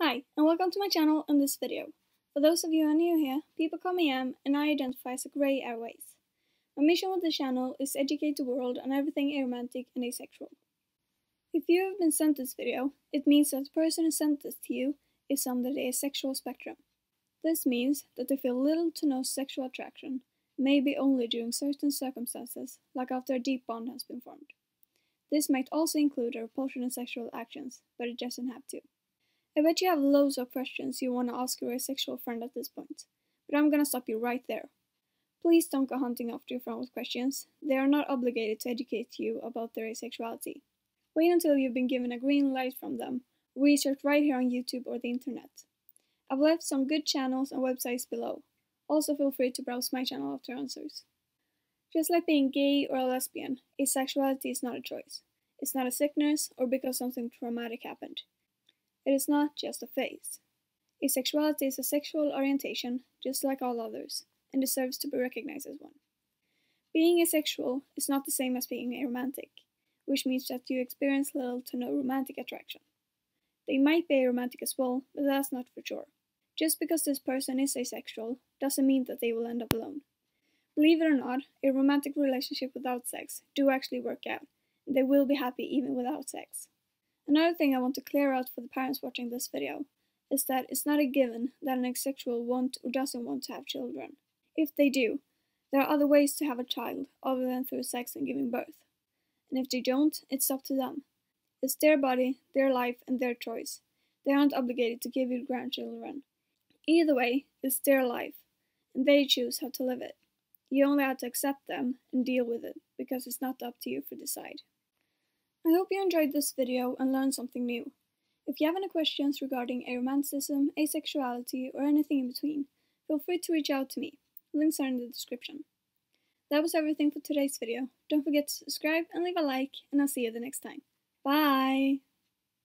Hi, and welcome to my channel and this video. For those of you who are new here, people call me Am, and I identify as a grey airways. My mission with the channel is to educate the world on everything aromantic and asexual. If you have been sent this video, it means that the person who sent this to you is on the asexual spectrum. This means that they feel little to no sexual attraction, maybe only during certain circumstances, like after a deep bond has been formed. This might also include a repulsion in sexual actions, but it doesn't have to. I bet you have loads of questions you want to ask your asexual friend at this point, but I'm gonna stop you right there. Please don't go hunting after your friend with questions. They are not obligated to educate you about their asexuality. Wait until you've been given a green light from them. Research right here on YouTube or the internet. I've left some good channels and websites below. Also feel free to browse my channel after answers. Just like being gay or a lesbian, asexuality is not a choice. It's not a sickness or because something traumatic happened. It is not just a phase. Asexuality is a sexual orientation, just like all others, and deserves to be recognized as one. Being asexual is not the same as being aromantic, which means that you experience little to no romantic attraction. They might be aromantic as well, but that's not for sure. Just because this person is asexual doesn't mean that they will end up alone. Believe it or not, a romantic relationship without sex do actually work out, and they will be happy even without sex. Another thing I want to clear out for the parents watching this video is that it's not a given that an asexual wants or doesn't want to have children. If they do, there are other ways to have a child other than through sex and giving birth. And if they don't, it's up to them. It's their body, their life, and their choice. They aren't obligated to give you grandchildren. Either way, it's their life, and they choose how to live it. You only have to accept them and deal with it, because it's not up to you to decide. I hope you enjoyed this video and learned something new. If you have any questions regarding aromanticism, asexuality, or anything in between, feel free to reach out to me. Links are in the description. That was everything for today's video. Don't forget to subscribe and leave a like, and I'll see you the next time. Bye!